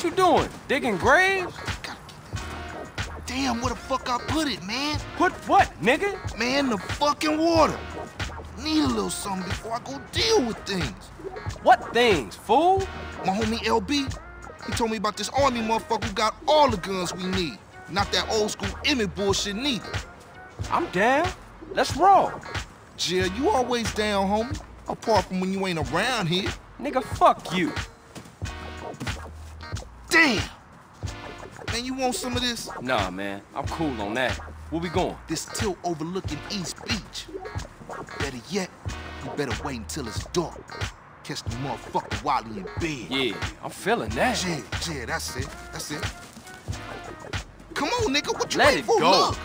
What you doing? Digging graves? Damn, where the fuck I put it, man? Put what, nigga? Man, the fucking water. Need a little something before I go deal with things. What things, fool? My homie LB, he told me about this army motherfucker who got all the guns we need. Not that old school Emmett bullshit neither. I'm down. Let's roll. Jill, you always down, homie. Apart from when you ain't around here. Nigga, fuck you. Damn! Man, you want some of this? Nah, man. I'm cool on that. Where we going? This tilt overlooking East Beach. Better yet, you better wait until it's dark. Catch the motherfucker while he in bed. Yeah, I'm feeling that. Yeah, that's it. That's it. Come on, nigga. What you waiting for? Let it go. Look.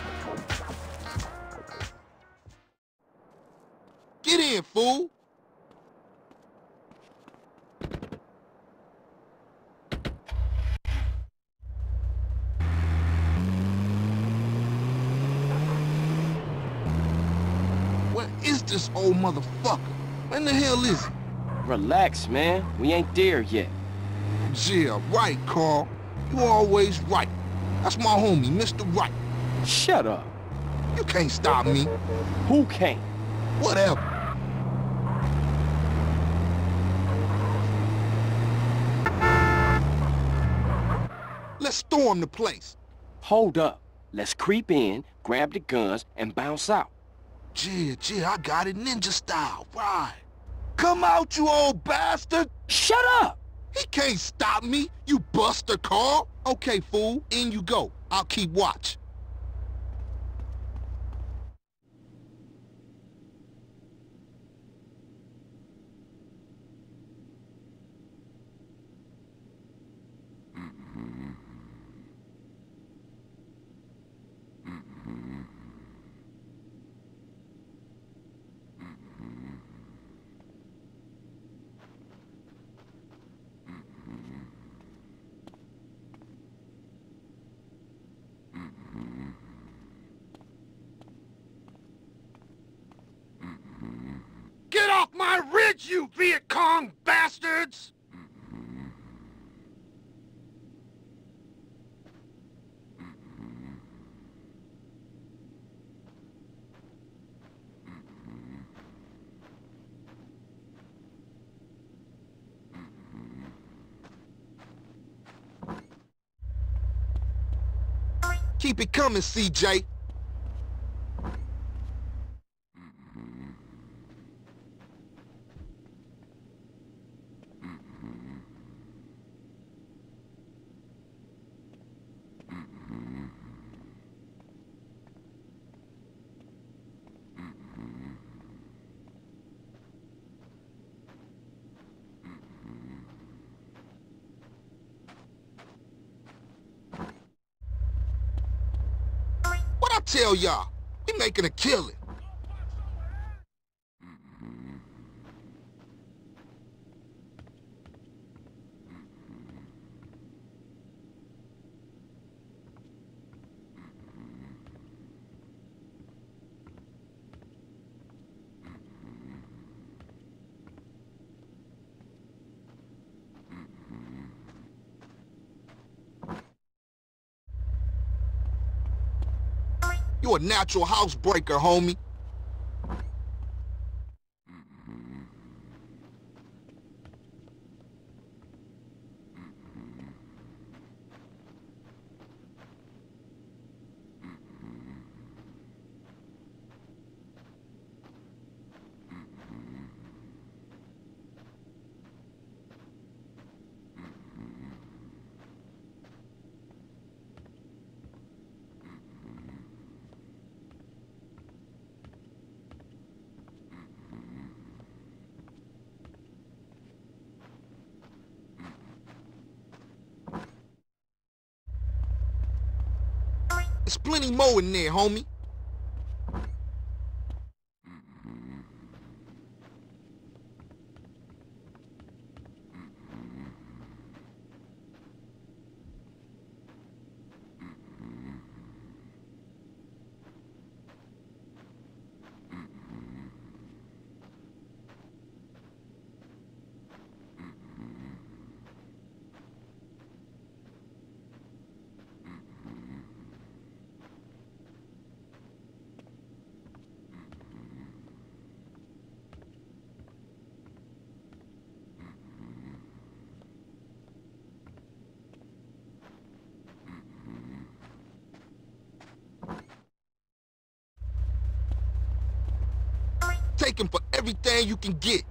Get in, fool. Where is this old motherfucker? When the hell is he? Relax, man. We ain't there yet. Yeah, right, Carl. You always right. That's my homie, Mr. Right. Shut up. You can't stop me. Who can't? Whatever. Let's storm the place. Hold up. Let's creep in, grab the guns, and bounce out. Yeah, I got it ninja style. Right. Come out, you old bastard! Shut up! He can't stop me, you buster, Carl! Okay, fool, in you go. I'll keep watch. My ridge, you Viet Cong bastards! Keep it coming, CJ. Tell y'all, we making a killing. You're a natural housebreaker, homie. There's plenty more in there, homie. take him for everything you can get.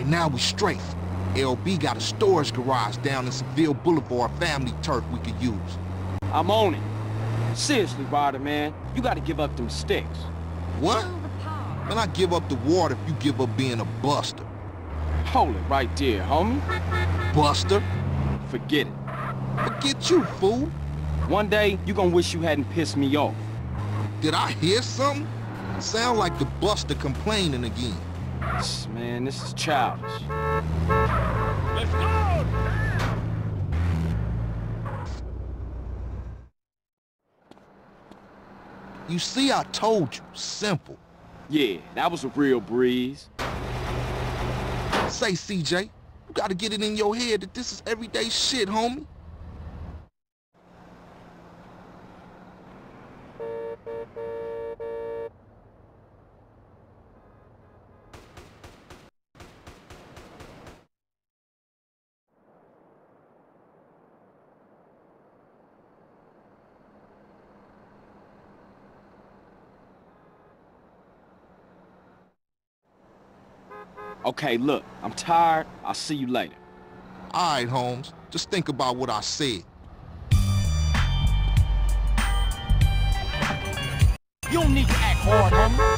Right now we strafe. LB got a storage garage down in Seville Boulevard family turf we could use. I'm on it. Seriously, Ryder, man, you gotta give up them sticks. What? Man, I give up the water if you give up being a buster. Hold it right there, homie. Buster? Forget it. Forget you, fool. One day, you gonna wish you hadn't pissed me off. Did I hear something? It sound like the buster complaining again. Man, this is childish. Let's go! You see, I told you. Simple. Yeah, that was a real breeze. Say, CJ, you gotta get it in your head that this is everyday shit, homie. Okay, look, I'm tired. I'll see you later. All right, Holmes. Just think about what I said. You don't need to act hard, homie.